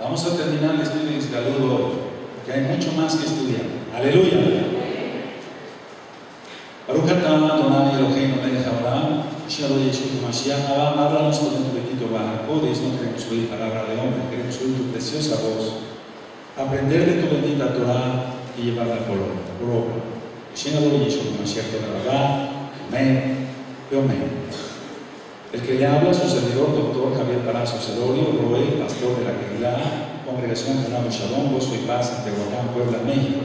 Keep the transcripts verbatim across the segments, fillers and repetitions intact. Vamos a terminar el estudio de Gisgalut hoy, porque hay mucho más que estudiar. Aleluya. Baruch atah Adonai Eloheinu melech haolam, asher lo Yeshua Mashiach. Háblanos con tu bendito Ruaj HaKodesh. No queremos oír palabra de hombre, queremos oír tu preciosa voz, aprender de tu bendita Torah y llevarla por obra. Asher lo Yeshua Mashiach. Amén. Amén. El que le habla, su servidor, doctor Javier Palacios Celorio, Ruaj, pastor de la Kehilah, congregación de Shalom, Gozo y Paz, Tehuacán, Puebla, México.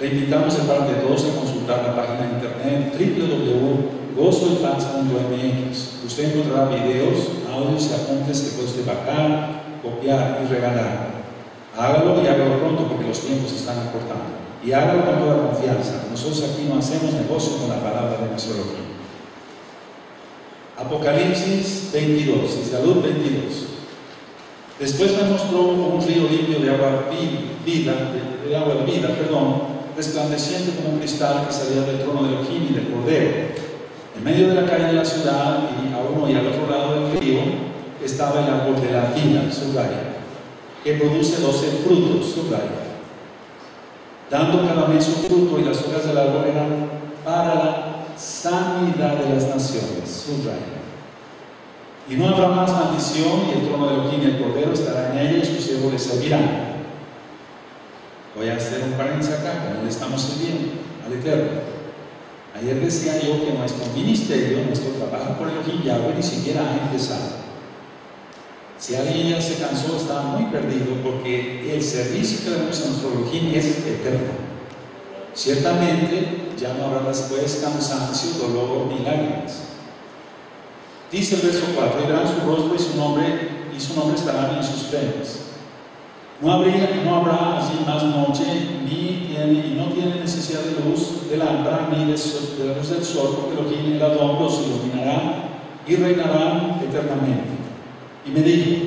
Le invitamos de parte de todos a consultar la página de internet w w w punto gozo y paz punto m x. Usted encontrará videos, audios y apuntes que puede bajar, copiar y regalar. Hágalo y hágalo pronto porque los tiempos están acortando. Y hágalo con toda confianza. Nosotros aquí no hacemos negocio con la palabra de nuestro Elohim. Apocalipsis veintidós, Gisgalut veintidós. Después me mostró un río limpio de agua vida, de, de agua de vida, perdón, resplandeciente como un cristal que salía del trono de Ojín y del Cordero. En medio de la calle de la ciudad y a uno y al otro lado del río estaba el árbol de la vida, subraya, que produce doce frutos, subraya, dando cada mes su fruto, y las hojas del árbol eran para la sanidad de las naciones, subraya. Y no habrá más maldición, y el trono de Ojín y el Cordero estará en ella, y sus siervos les servirán. Voy a hacer un paréntesis acá, cuando le estamos sirviendo al Eterno. Ayer decía yo que nuestro ministerio, nuestro trabajo por el Ojín Yahweh ni siquiera ha empezado. Si alguien ya se cansó, está muy perdido, porque el servicio que damos a nuestro Ojín es eterno. Ciertamente ya no habrá después cansancio, dolor ni lágrimas. Dice el verso cuatro: y verán su rostro y su nombre, y su nombre estarán en sus frentes. No habría, no habrá así más noche, ni tiene, y no tiene necesidad de luz de lámpara, ni de, de la luz del sol, porque lo que el Adón los iluminará y reinarán eternamente. Y me dijo: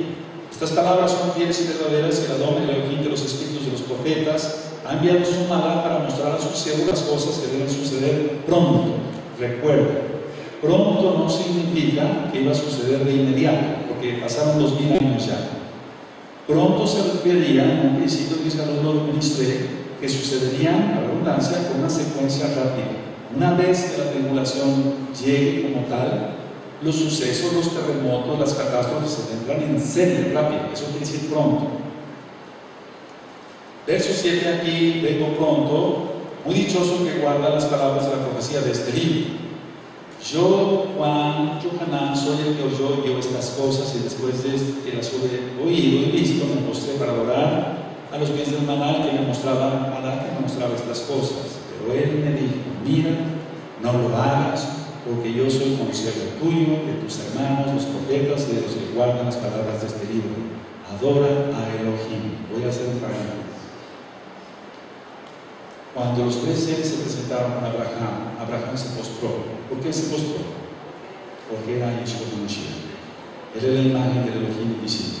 estas palabras son fieles y verdaderas, que el Adón, el Elohim de los espíritus de los profetas, ha enviado su mala para mostrar a sus siervos las cosas que deben suceder pronto. Recuerda, pronto no significa que iba a suceder de inmediato, porque pasaron dos mil años ya. Pronto se refería, en un principio que Gisgalut lo ministré, que sucederían, a abundancia, con una secuencia rápida. Una vez que la tribulación llegue como tal, los sucesos, los terremotos, las catástrofes se vendrán en serie rápida. Eso quiere decir pronto. Verso siete: aquí vengo pronto, muy dichoso que guarda las palabras de la profecía de este libro. Yo, Juan, Yohanan, soy el que oyó y vio estas cosas, y después de que las hube oído y visto, me mostré para adorar a los pies del Maná que me mostraba, Maná que me mostraba estas cosas. Pero él me dijo: mira, no lo hagas, porque yo soy consiervo tuyo, de tus hermanos, los profetas, de los que guardan las palabras de este libro. Adora a Elohim. Voy a hacer un parámetro. Cuando los tres seres se presentaron con Abraham, Abraham se postró. ¿Por qué se postró? Porque era Yeshua Mashiach. Él era la imagen del Elohim invisible.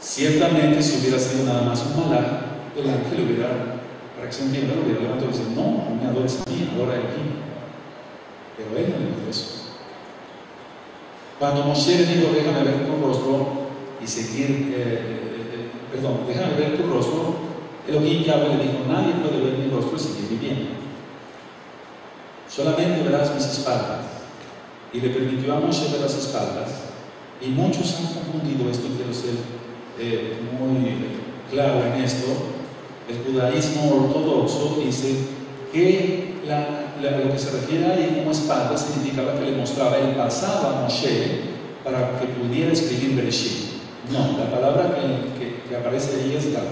Ciertamente, si hubiera sido nada más un malaj, el ángel hubiera, para que se entienda, lo hubiera levantado y dice: no, no me adores a mí, adora a Elohim. Pero él no dijo eso. Cuando Moshe le dijo: déjame ver tu rostro y seguir, eh, eh, perdón, déjame ver tu rostro, Elohim Yahweh le dijo: nadie puede ver mi rostro y seguir viviendo. Solamente verás mis espaldas. Y le permitió a Moshe ver las espaldas. Y muchos han confundido esto, quiero ser eh, muy claro en esto. El judaísmo ortodoxo dice que la, la, lo que se refiere ahí como espalda significaba que le mostraba el pasado a Moshe para que pudiera escribir Bereshit. No, la palabra que, que, que aparece ahí es la,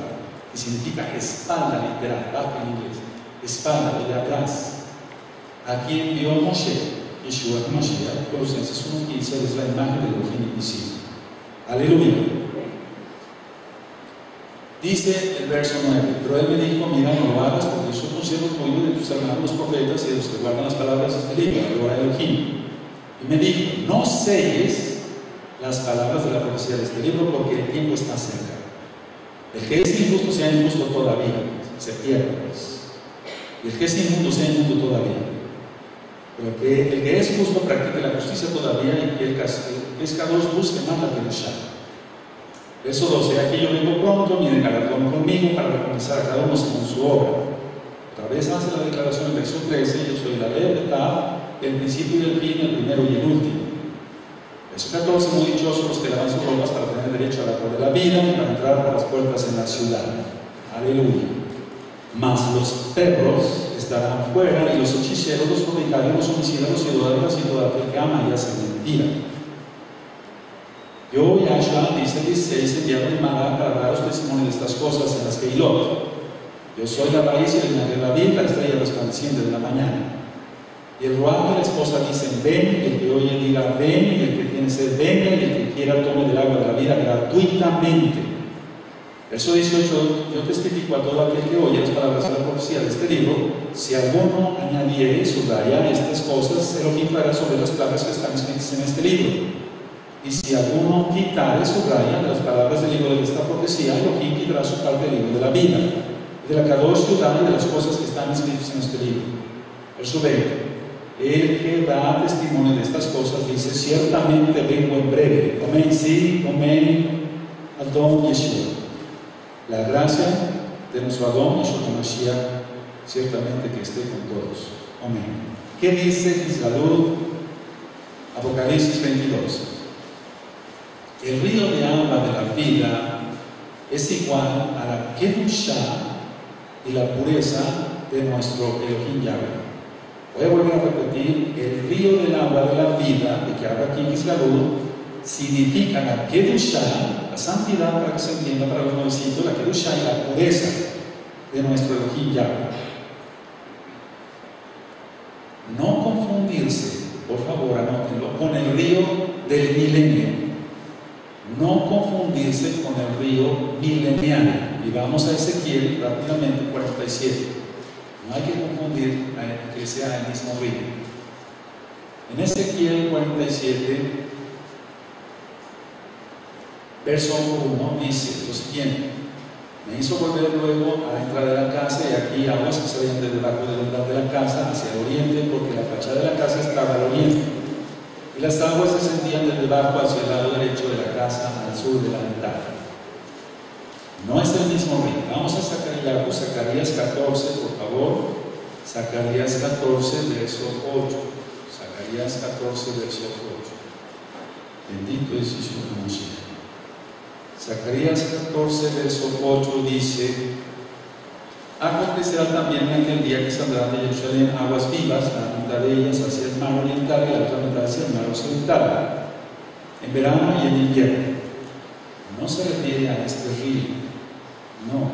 que significa espalda, literal, parte en inglés, espalda, de atrás. ¿A quién vio Moshe? Yeshua Mashiach. Colosenses uno quince es la imagen del Elohim invisible. Aleluya. Dice el verso nueve: pero él me dijo: mira, no lo hagas, porque yo soy un siervo tuyo, de tus hermanos los profetas y de los que guardan las palabras de este libro, adora a Elohim. Y me dijo: no selles las palabras de la profecía de este libro, porque el tiempo está cerca. El que es injusto sea injusto todavía, se pierde pues. Y el que es injusto sea injusto todavía. Pero que el que es justo practique la justicia todavía, y que el, el que es Kadosh busque más la Kedusha. verso doce, aquí yo vengo pronto, mi galardón conmigo para recompensar a cada uno según su obra. Otra vez hace la declaración en el verso trece, yo soy la ley, el principio y el fin, el primero y el último. Verso catorce, muy dichosos los que lavan sus ropas para tener derecho al árbol de la vida y para entrar por las puertas en la ciudad. Aleluya. Mas los perros estarán fuera, y los hechiceros, los fornicarios, los homicidas, los idólatras y todo aquel que ama y hace mentira. Yo, Yahshua, dice dieciséis, enviado mi mala para daros testimonio de estas cosas en las que Kehilah. Yo soy la raíz y el linaje de David, la estrella resplandeciente de la mañana. Y el Ruaj y la esposa dicen: ven, y el que oye diga: ven, y el que tiene sed venga, y el que quiera tome del agua de la vida gratuitamente. Verso dieciocho, yo testifico a todo aquel que oye las palabras de la profecía de este libro: si alguno añadiere y subrayare estas cosas, Elohim traerá sobre las plagas que están escritas en este libro. Y si alguno quitare y subrayare las palabras del libro de esta profecía, Elohim quitará su parte del libro de la vida, de la Kadoshim y de las cosas que están escritas en este libro. Verso veinte. El que da testimonio de estas cosas dice: ciertamente vengo en breve. Amén, sí, amén. Adón Yeshua. La gracia de nuestro Adón Yeshua Mashiach, ciertamente que esté con todos. Amén. ¿Qué dice Gisgalut? Apocalipsis veintidós. El río de agua de la vida es igual a la Kedusha y la pureza de nuestro Elohim Yahweh. Voy a volver a repetir: el río del agua de la vida, de que habla aquí en Gisgalut, significa la Kedusha, la santidad, para que se entienda para los nuevecitos, la Kedusha y la pureza de nuestro Elohim Yahweh. No confundirse, por favor, anótenlo, con el río del milenio. No confundirse con el río mileniano. Y vamos a Ezequiel rápidamente, cuarenta y siete. No hay que confundir que sea el mismo río. En Ezequiel cuarenta y siete, verso uno, dice lo siguiente: me hizo volver luego a la entrada de la casa, y aquí aguas que salían desde debajo del umbral de la casa hacia el oriente, porque la fachada de la casa estaba al oriente, y las aguas descendían desde debajo hacia el lado derecho de la casa, al sur de la ventana. No es el mismo río. Vamos a Zacarías catorce, por favor. Zacarías catorce, verso ocho. Zacarías catorce, verso ocho. Bendito es Yeshua Mashiach. Zacarías catorce, verso ocho dice: acontecerá también en aquel día que saldrán de Jerusalén aguas vivas, la mitad de ellas hacia el mar oriental y la otra mitad hacia el mar occidental, en verano y en invierno. No se refiere a este río. No,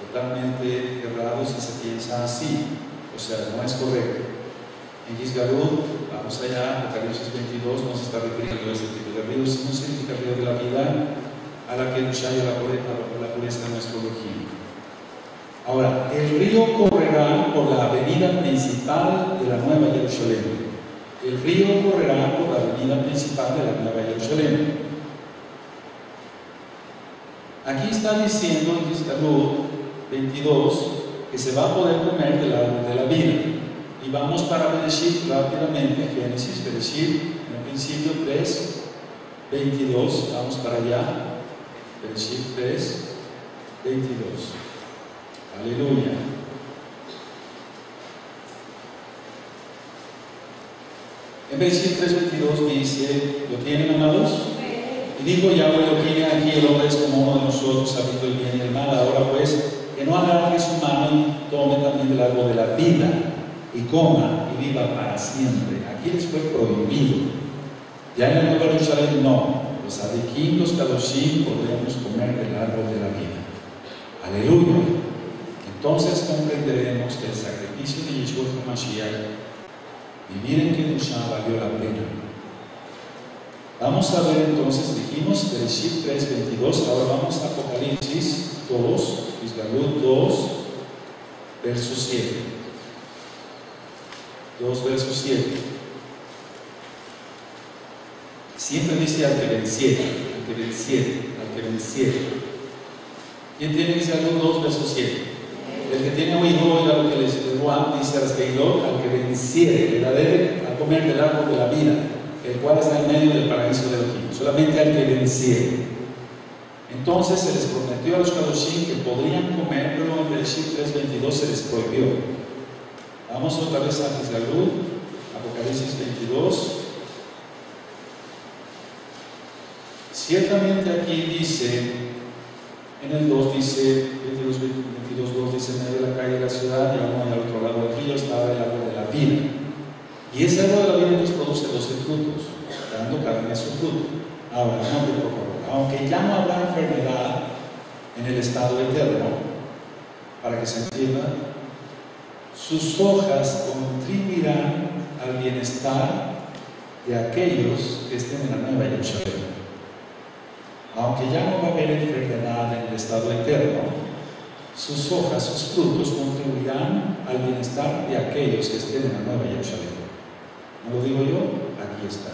totalmente errado si se piensa así, o sea, no es correcto. En Gisgalut, vamos allá, Apocalipsis veintidós, no se está refiriendo a este tipo de ríos, sino significa río de la vida, a la que Kedusha y a la pureza de nuestro Elohim. Ahora, el río correrá por la avenida principal de la Nueva Jerusalén. El río correrá por la avenida principal de la Nueva Jerusalén. Aquí está diciendo en Gisgalut veintidós que se va a poder comer del árbol de la vida. Y vamos para Bereshit rápidamente, Génesis, Bereshit, en el principio tres, veintidós, vamos para allá, Bereshit tres, veintidós. Aleluya. En Bereshit tres, veintidós dice: ¿lo tienen, amados? Y dijo Yahweh: lo tiene aquí, el hombre es como uno de nosotros, sabiendo el bien y el mal. Ahora pues, que no alargue su mano y tome también del árbol de la vida, y coma y viva para siempre. Aquí les fue prohibido. Ya en la Nueva Jerusalén no. Los adikim, los Kadoshim, podemos comer del árbol de la vida. Aleluya. Entonces comprenderemos que el sacrificio de Yeshua Mashiach, vivir en Kedusha, valió la pena. Vamos a ver entonces, dijimos Bereshit tres, veintidós, ahora vamos a Apocalipsis dos, Gisgalut dos, verso siete. dos, verso siete. Siempre dice: al que venciere, al que venciere, al que venciere. ¿Quién tiene Gisgalut dos, verso siete? El que tiene oído, oiga lo que les Juan dice a las que oído: al que venciere, le daré a comer del árbol de la vida, el cual está en medio del paraíso de Elohim. Solamente al que venciere. Entonces se les prometió a los Kadoshim que podrían comer, pero en Bereshit tres veintidós se les prohibió. Vamos otra vez a Gisgalut, Apocalipsis veintidós. Ciertamente aquí dice, en el dos dice, veintidós, veintidós, dos dice, en medio de la calle de la ciudad, y a uno y al otro lado del río estaba el árbol de la vida. Y ese árbol de la vida entonces produce doce frutos, dando cada mes su fruto. Ahora, no, por favor. Aunque ya no habrá enfermedad en el estado eterno, para que se entienda, sus hojas contribuirán al bienestar de aquellos que estén en la nueva Yerushalem. Aunque ya no va a haber enfermedad en el estado eterno, sus hojas, sus frutos contribuirán al bienestar de aquellos que estén en la nueva Yerushalem. No lo digo yo, aquí está.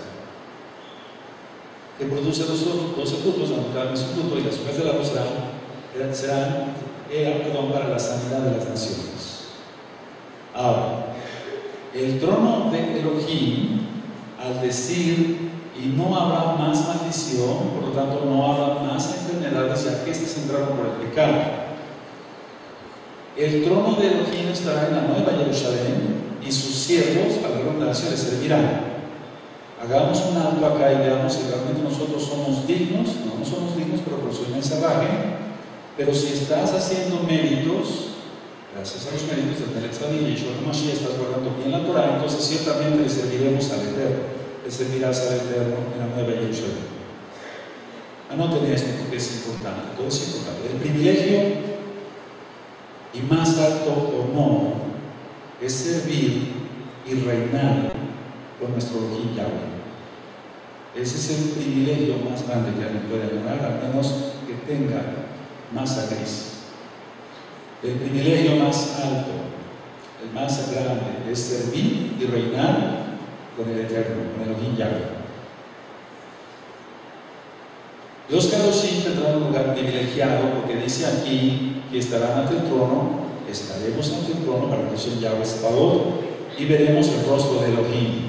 Que produce los doce frutos, cada mes su fruto, y las hojas del árbol serán, serán era, perdón, para la sanidad de las naciones. Ahora, el trono de Elohim, al decir, y no habrá más maldición, por lo tanto no habrá más enfermedades, ya que estas entraron por el pecado. El trono de Elohim estará en la nueva Jerusalén, y sus siervos, a la redundancia, le servirán. Hagamos un alto acá y veamos si realmente nosotros somos dignos. No, no somos dignos, pero por su inmensa gracia. Pero si estás haciendo méritos, gracias a los méritos del Eterno y Yeshua Mashiach, estás guardando bien la Torah, entonces ciertamente le serviremos al Eterno, le servirás al Eterno en la nueva Jerusalén. Anoten esto porque es importante, todo es importante. El privilegio y más alto honor es servir y reinar con nuestro Ojín Yahweh. Ese es el privilegio más grande que alguien puede ganar, al menos que tenga masa gris. El privilegio más alto, el más grande, es servir y reinar con el Eterno, con el Ojín Yahweh. Los Kadoshim tendrán un lugar privilegiado, porque dice aquí que estarán ante el trono, estaremos ante el trono para que el Ojín Yahweh es favor, y veremos el rostro de Elohim.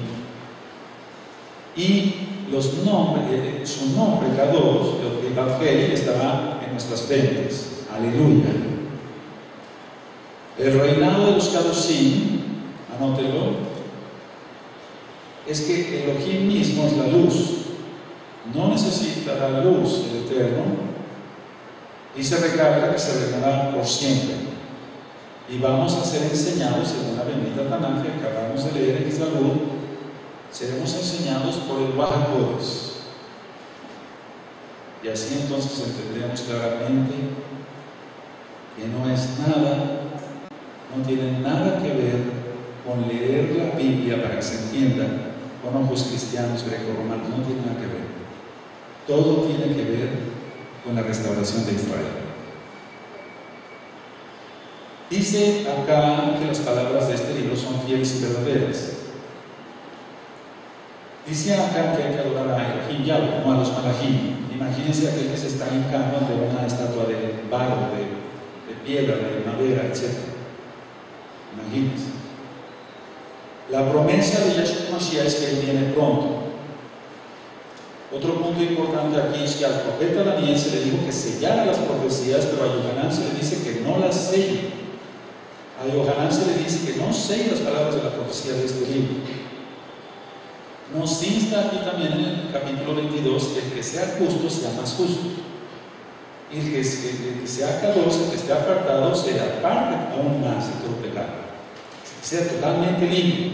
Y los nombres, su nombre Kadosh, el Evangelio, estará en nuestras mentes. Aleluya. El reinado de los Kadoshim, anótelo, es que Elohim mismo es la luz. No necesitará luz el Eterno, y se recarga que se reinará por siempre. Y vamos a ser enseñados, según la bendita Tanaj que acabamos de leer en Salud. Seremos enseñados por el Ruaj HaKodesh, y así entonces entendemos claramente que no es nada, no tiene nada que ver con leer la Biblia para que se entienda con ojos cristianos greco-romanos. No tiene nada que ver, todo tiene que ver con la restauración de Israel. Dice acá que las palabras de este libro son fieles y verdaderas. Dice acá que hay que adorar a Elohim Yahweh, no a los malajim. Imagínense aquel que se está hincando ante una estatua de barro, de, de piedra, de madera, etcétera. Imagínense. La promesa de Yeshua Mashiach es que él viene pronto. Otro punto importante aquí es que al profeta Daniel se le dijo que sellara las profecías, pero a Yohanan se le dice que no las selle. A Yohanan se le dice que no selle las palabras de la profecía de este libro. Nos insta aquí también en el capítulo veintidós que el que sea justo sea más justo, y el que, el que sea cadoso, el que esté apartado, se aparte aún más de todo pecado, que sea totalmente libre.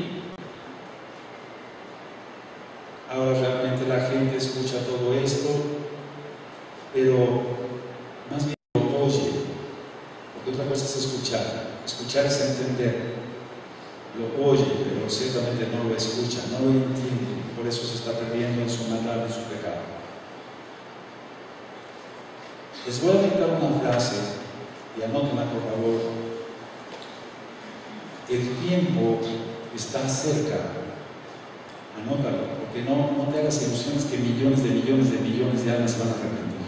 Ahora realmente la gente escucha todo esto, pero más bien lo oye, porque otra cosa es escuchar. Escuchar es entender. Lo oye, pero ciertamente no lo escucha, no lo entiende, por eso se está perdiendo en su maldad, en su pecado. Les voy a dictar una frase y anótenla por favor. El tiempo está cerca, anótalo, porque no, no te hagas ilusiones que millones de millones de millones de almas van a arrepentir.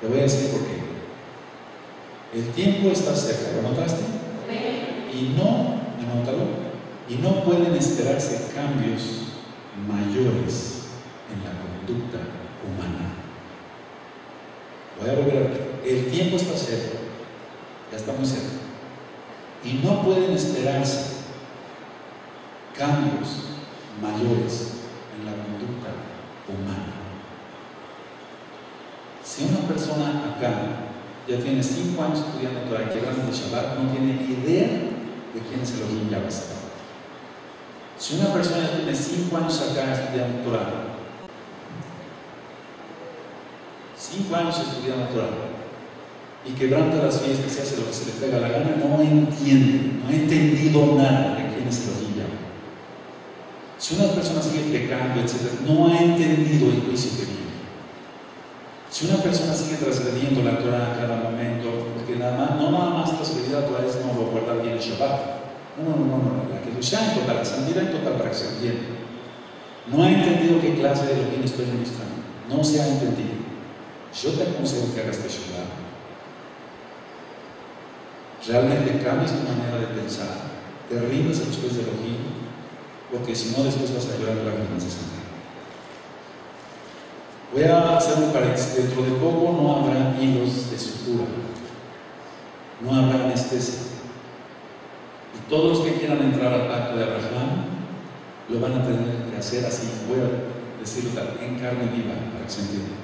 Te voy a decir por qué. El tiempo está cerca, ¿lo notaste? Y no Anótalo, y no pueden esperarse cambios mayores en la conducta humana. voy a volver a ver. El tiempo está cerca, ya está muy cerca, y no pueden esperarse cambios mayores en la conducta humana. Si una persona acá ya tiene cinco años estudiando Torah, que hablan de Shabbat, no tiene idea de quién es Elohim Yahweh. Si una persona ya tiene cinco años acá estudiando Torah, cinco años estudiando Torah, y quebranta las fiestas y hace lo que se le pega la gana, no entiende, no ha entendido nada de quién es Elohim Yahweh. Si una persona sigue pecando, etcétera, no ha entendido el juicio que viene. Si una persona sigue transgrediendo la Torah a cada momento, porque nada más, no nada más transgredir la Torah es no lo guardar bien el Shabbat. No, no, no, no, no. La Kedusha en total, la santidad en total, para que se entienda. No ha entendido qué clase de Elohim estoy ministrando. No se ha entendido. Yo te aconsejo que hagas este Shabbat. Realmente cambies tu manera de pensar. Te rindas a los pies de Elohim, porque si no, después vas a llorar la vergüenza santa. Voy a hacer un paréntesis. Dentro de poco no habrá hilos de sutura, no habrá anestesia, y todos los que quieran entrar al pacto de Abraham lo van a tener que hacer así. Voy a decirlo tal, en carne viva, para que se entienda.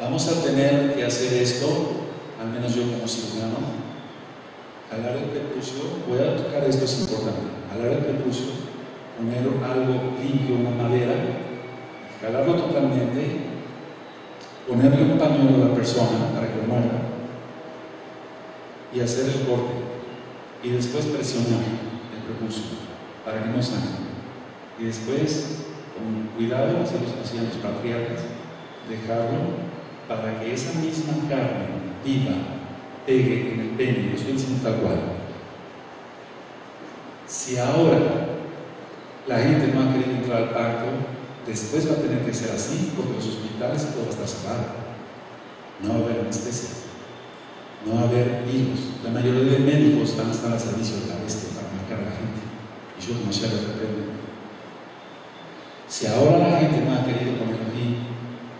Vamos a tener que hacer esto, al menos yo como cirujano, jalar el prepucio. Voy a tocar esto, es importante, jalar el prepucio, poner algo limpio, una madera, jalarlo totalmente, ponerle un pañuelo a la persona para que lo muerda y hacer el corte, y después presionar el prepucio para que no sangre, y después con cuidado, así los hacían los patriarcas, dejarlo para que esa misma carne viva pegue en el pene. Lo estoy diciendo tal cual. Si ahora la gente no ha querido entrar al pacto, después va a tener que ser así, porque los hospitales todo va a estar cerrado. No va a haber anestesia, no va a haber hilos. La mayoría de médicos van a estar al servicio de la bestia para marcar a la gente. Y yo como Shabbat reprendo. Si ahora la gente no ha querido con Elohim,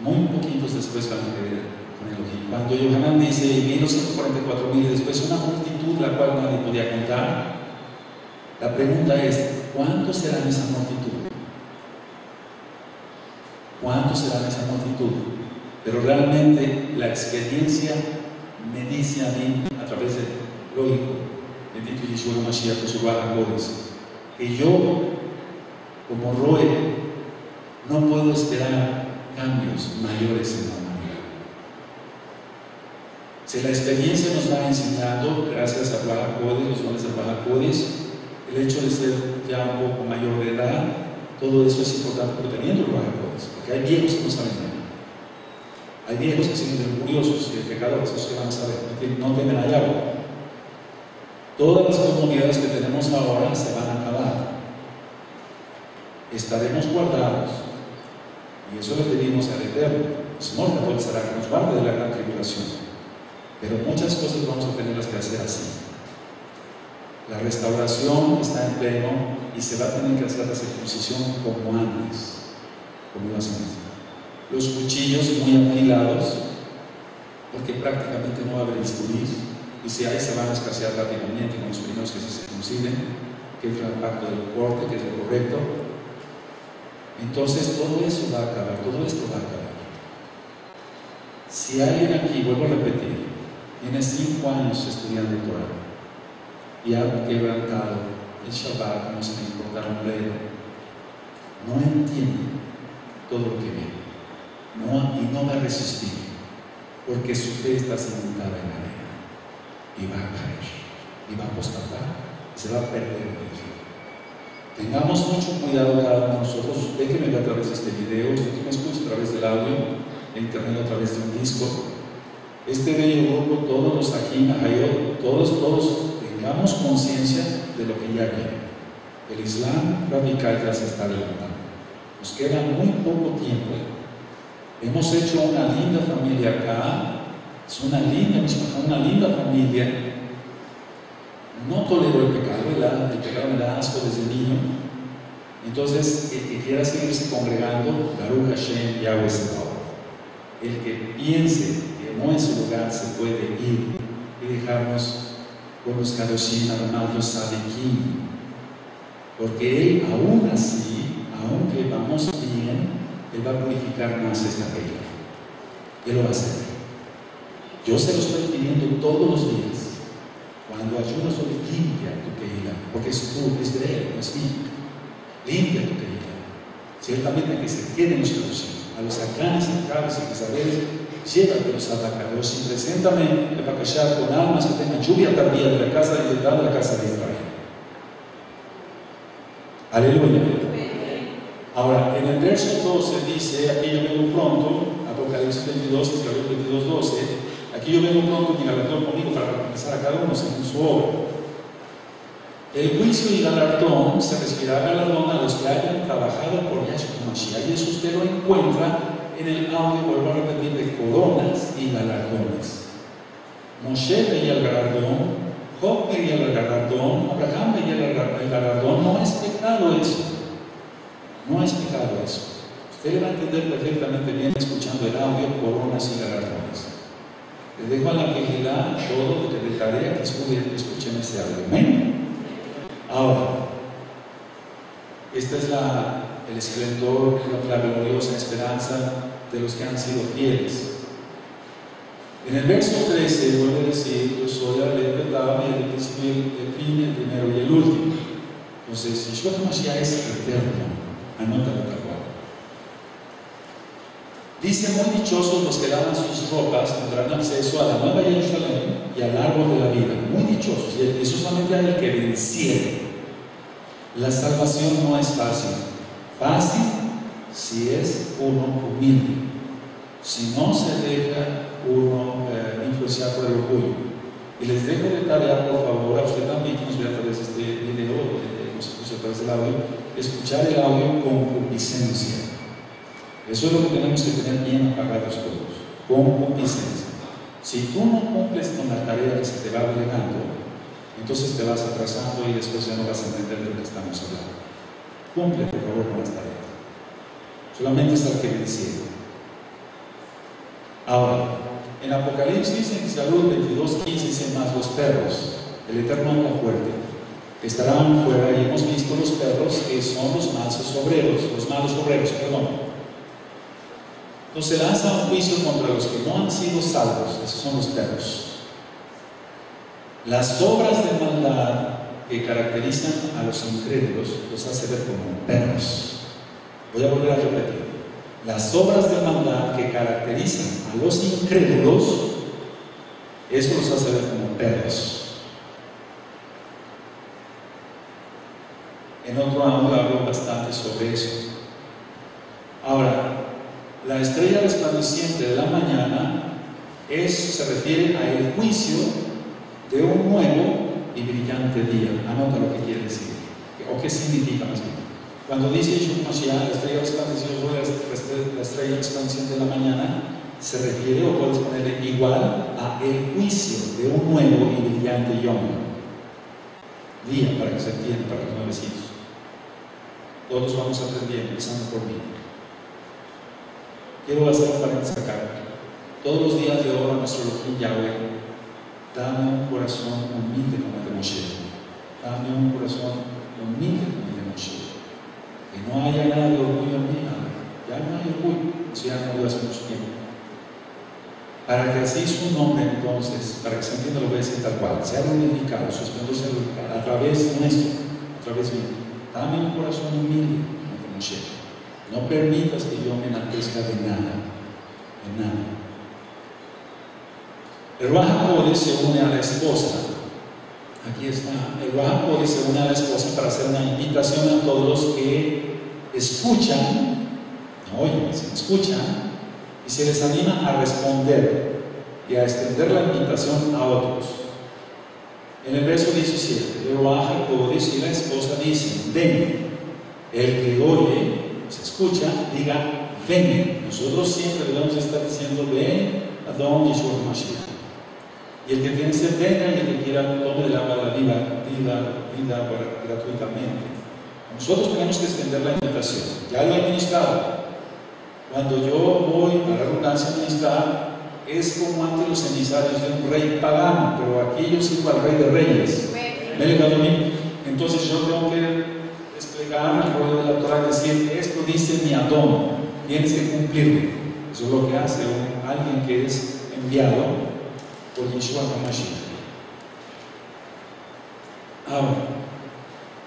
muy poquitos después van a querer con Elohim. Cuando Yohanan dice, y vi los ciento cuarenta y cuatro mil y después una multitud la cual nadie podía contar, la pregunta es, ¿cuántos serán esa multitud? ¿Cuántos serán esa multitud? Pero realmente la experiencia me dice a mí, a través de lógico, bendito Yeshua Mashiach, Ruaj HaKodesh, que yo, como Roe, no puedo esperar cambios mayores en la humanidad. Si la experiencia nos va enseñando, gracias a Ruaj HaKodesh, los dones de Ruaj HaKodesh, el hecho de ser ya un poco mayor de edad, todo eso es importante, pero teniendo Ruaj HaKodesh, porque hay viejos que no saben nada. Hay viejos que se sienten curiosos y el pecado es que van a saber, no temen a Yahweh. Todas las comunidades que tenemos ahora se van a acabar. Estaremos guardados, y eso le pedimos al Eterno. Señor, que será que nos guarde de la gran tribulación. Pero muchas cosas vamos a tenerlas que hacer así. La restauración está en pleno y se va a tener que hacer la circuncisión como antes, como lo hacemos. Los cuchillos muy afilados, porque prácticamente no va a haber bisturí, y si hay se van a escasear rápidamente con los primeros que se circunciden, que es el pacto del corte, que es lo correcto. Entonces todo eso va a acabar, todo esto va a acabar. Si alguien aquí, vuelvo a repetir, tiene cinco años estudiando el Torah y ha quebrantado el Shabbat, no se le importa un dedo, no entiende todo lo que viene, no, y no va a resistir, porque su fe está cimentada en la arena, y va a caer, y va a apostatar, y se va a perder la fe. Tengamos mucho cuidado cada uno de nosotros. Usted que me ve a través de este video, usted que me escucha a través del audio, de internet, a través de un disco, este bello grupo, todos los ajín, ajayot, todos, todos, tengamos conciencia de lo que ya viene. El Islam radical ya se está levantando. Nos queda muy poco tiempo. Hemos hecho una linda familia acá. Es una linda, una linda familia. No tolero el pecado, ¿verdad? El pecado me da asco desde niño. Entonces, el que quiera seguirse congregando, Baruch Hashem, Yahweh Selah. el que piense que no en su lugar se puede ir y dejarnos con los Kadoshim, amados, sabe quién, porque Él aún así, aunque vamos bien, Él va a purificar más esta regla. Él lo va a hacer. Yo se lo estoy pidiendo todos los días. Cuando ayuno sobre limpia tu Kehilah, porque es tu, es de Él, no es mío. Limpia tu Kehilah. Ciertamente que se queden los Kadoshim, a los acanes, acares y pesaderes, llévatelos a la Kadoshim, preséntame el Bakashar con almas que tengan lluvia tardía de la casa y de la casa de Israel. Aleluya. Ahora, en el verso doce dice, aquí yo vengo pronto, Apocalipsis veintidós, veintidós, doce, aquí yo vengo pronto y galardón conmigo para recompensar a cada uno según su obra. El juicio y galardón se recibirá galardón a los que hayan trabajado por Yeshua Mashiach. Y eso usted lo encuentra en el audio, vuelvo a repetir, de coronas y galardones. Moshe veía el galardón, Job veía el galardón, Abraham veía el galardón. No es pecado eso, no es pecado eso. Usted va a entender perfectamente bien escuchando el audio, coronas y galardones. Les dejo a la Kehilah todo lo que de tarea que estudien y escuchen este audio. Amén. Ahora, este es la, el esplendor, la gloriosa esperanza de los que han sido fieles. En el verso trece vuelve a decir: yo soy la ley de la vida, el principio, el fin, el primero y el último. Entonces, Yeshua Mashiach es eterno. Anótalo tal cual. Dice: muy dichosos los que lavan sus ropas tendrán acceso a la nueva Yerushalem y al árbol de la vida. Muy dichosos. Y eso solamente es el que venciere. La salvación no es fácil. Fácil si es uno humilde. Si no se deja uno eh, influenciado por el orgullo. Y les dejo de tarea, por favor, a usted también que nos vea a través de este video, eh, nos escucha a través del audio, escuchar el audio con concupiscencia. Eso es lo que tenemos que tener bien apagados todos, con concupiscencia. Si tú no cumples con la tarea que se te va delegando, entonces te vas atrasando y después ya no vas a entender de lo que estamos hablando. Cumple, por favor, con las tareas. Solamente es al que venciere. Ahora, en Apocalipsis, en Gisgalut veintidós quince dice: más los perros, el Eterno habla fuerte, estarán fuera. Y hemos visto los perros que son los malos obreros, los malos obreros, perdón. Entonces lanza un juicio contra los que no han sido salvos, esos son los perros. Las obras de maldad que caracterizan a los incrédulos los hace ver como perros. Voy a volver a repetir. Las obras de maldad que caracterizan a los incrédulos, eso los hace ver como perros. En otro ángulo hablo bastante sobre eso. Ahora, la estrella resplandeciente de la mañana es, se refiere al juicio de un nuevo y brillante día. Anota lo que quiere decir, o qué significa más bien. Cuando dice Yeshua Mashiach, la estrella resplandeciente, la estrella resplandeciente de la mañana, se refiere, o puedes ponerle igual, a el juicio de un nuevo y brillante yom. Día, para que se entienda, para los nuevecitos. Todos vamos aprendiendo, empezando por mí. Quiero hacer un paréntesis acá. Todos los días de ahora, nuestro Elohim Yahweh, dame un corazón humilde como el de Moshe. Dame un corazón humilde como el de Moshe. Que no haya nada de orgullo en mí, ya no hay orgullo, eso ya no lo hace mucho tiempo. Para que así su nombre, entonces, para que se entienda, lo voy a decir tal cual, sea glorificado, su esplendor sea glorificado, a través nuestro, a través mío. Dame un corazón humilde, como Moshe. No permitas que yo me enaltezca de nada, de nada. El Ruaj HaKodesh se une a la esposa. Aquí está, el Ruaj HaKodesh se une a la esposa para hacer una invitación a todos los que escuchan, no oyen, sino escuchan, y se les anima a responder y a extender la invitación a otros. En el verso diecisiete, el Ruaj HaKodesh y la esposa dicen: ven. El que oye, se escucha, diga: ven. Nosotros siempre debemos estar diciendo: ven, Adón Yeshua Mashiach. Y el que tiene sed, venga, y el que quiera, tome el agua de la vida, vida, vida gratuitamente. Nosotros tenemos que extender la invitación. Ya lo he ministrado. Cuando yo voy a la redundancia ministrada, es como ante los emisarios de un rey pagano, pero aquí yo sirvo al rey de reyes. ¿Me he llegado a mí? Entonces yo tengo que desplegar el rollo de la Torah y decir, esto dice mi Adón, tienes que cumplirlo. Eso es lo que hace alguien que es enviado por Yeshua Mashiach. Ahora,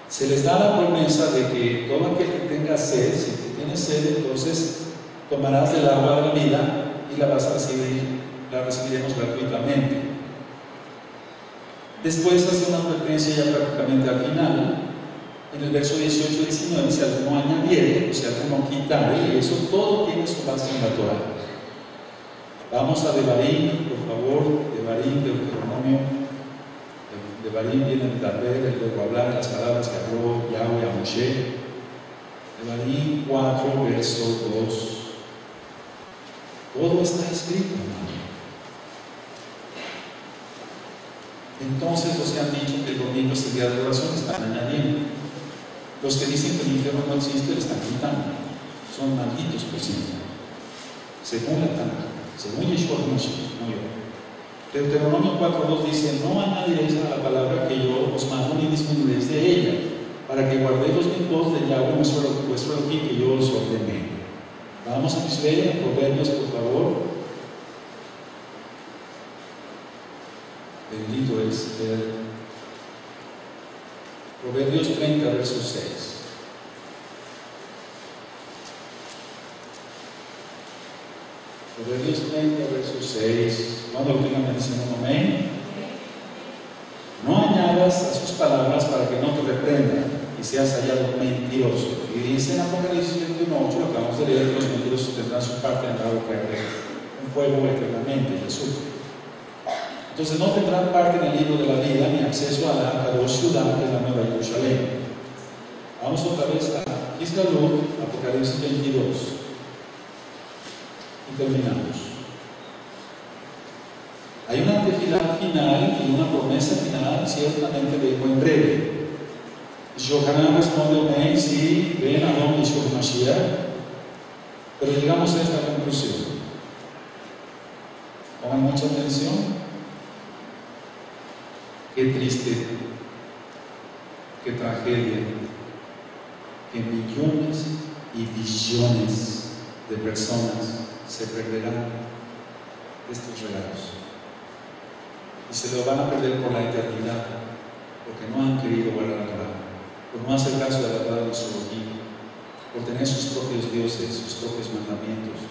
se les da la promesa de que todo aquel que tenga sed, si tú tienes sed, entonces tomarás del agua de la vida y la vas a recibir, la recibiremos gratuitamente. Después hace una advertencia ya prácticamente al final, en el verso dieciocho y diecinueve, si alguno añadiere, o si alguno quitare, y eso todo tiene su base en la Torah. Vamos a Devarim, por favor, Devarim, Deuteronomio. Devarim viene de Daber, el verbo hablar, las palabras que habló Yahweh a Moshe. Devarim cuatro, verso dos. Todo está escrito, hermano. Entonces los que han dicho que el domingo es el día de oración están añadiendo. Los que dicen que el infierno no existe le están quitando. Son malditos por siempre. Según la Tanakh, según Yeshua Mashiach, no yo. Deuteronomio cuatro dos dice, no añadiréis a la palabra que yo os mando ni disminuiréis de ella, para que guardéis los votos de Yahweh vuestro Elohim que yo os ordené. Vamos a Israel, a Proverbios, por favor. Bendito es el Proverbios treinta, verso seis. Proverbios treinta, verso seis. Cuando últimamente decimos amén. No añadas a sus palabras para que no te reprendan y seas hallado mentiroso. Y dice en Apocalipsis veintiuno ocho, lo acabamos de leer, los mentirosos tendrán su parte en la boca de un fuego eternamente, Jesús. Entonces no tendrán parte en el libro de la vida ni acceso a la Kadoshim, que es la nueva Yerushalem. Vamos otra vez a Gisgalut, Apocalipsis veintidós. Y terminamos. Hay una Kehilah final y una promesa final, ciertamente vengo en breve. Yohanan responde, amén, sí, ven a don Yeshua Mashiach. Pero llegamos a esta conclusión. Pongan mucha atención. Qué triste, qué tragedia, que millones y billones de personas se perderán de estos regalos. Y se lo van a perder por la eternidad, porque no han querido guardar la Torah, por no hacer caso de la Torah de nuestro Ojín, por tener sus propios dioses, sus propios mandamientos.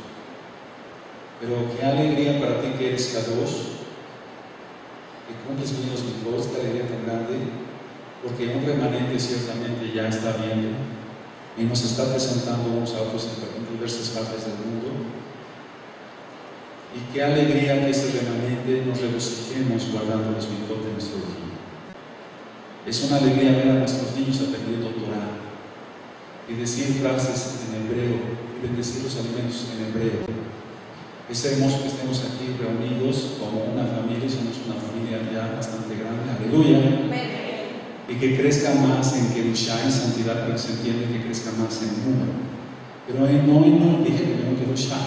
Pero qué alegría para ti que eres Kadosh, que cumples bien los mitos, qué alegría tan grande, porque un remanente ciertamente ya está viendo y nos está presentando unos a otros en diversas partes del mundo. Y qué alegría que ese remanente nos regocijemos guardando los mitos de nuestro Ojín. Es una alegría ver a nuestros niños aprendiendo Torah y decir frases en hebreo y bendecir los alimentos en hebreo. Es hermoso que estemos aquí reunidos como una familia, somos una familia ya bastante grande, aleluya. Y que crezca más en Kedusha, en santidad, pero se entiende que crezca más en número. Pero no, no dije que no Kedusha.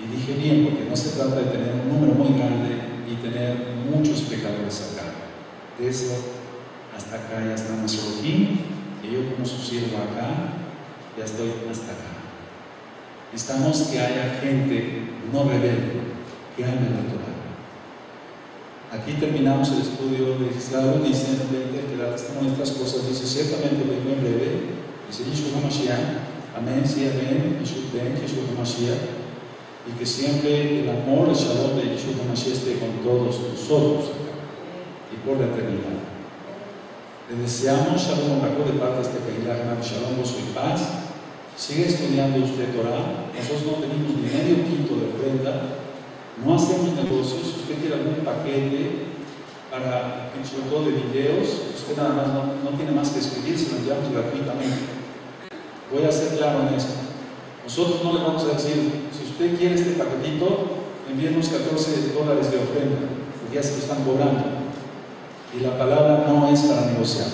Y dije bien, porque no se trata de tener un número muy grande y tener muchos pecadores acá. De eso, hasta acá ya está nuestro Elohim, y yo como su siervo acá, ya estoy hasta acá. Necesitamos que haya gente no rebelde, que ame la Torah. Aquí terminamos el estudio de Gisgalut, diciendo que la testimonio de estas cosas, dice ciertamente vengo en breve, dice Yeshua Mashiach, amén, sí, amén, Yeshua Mashiach. Y que siempre el amor, el Shalom de Yeshua Mashiach esté con todos nosotros y por la eternidad. Le deseamos Shalom Raco de parte de este Kehilah, Shalom, Gozo y Paz. Sigue estudiando usted Torah. Nosotros no tenemos ni medio quinto de ofrenda, no hacemos negocios. Si usted quiere algún paquete para el sorteo de videos, usted nada más no, no tiene más que escribir, se lo enviamos gratuitamente. Voy a ser claro en esto. Nosotros no le vamos a decir, si usted quiere este paquetito, envíenos catorce dólares de ofrenda, porque ya se lo están cobrando. Y la palabra no es para negociar.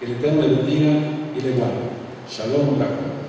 Que el Eterno le bendiga y le guarde. Shalom, Raco.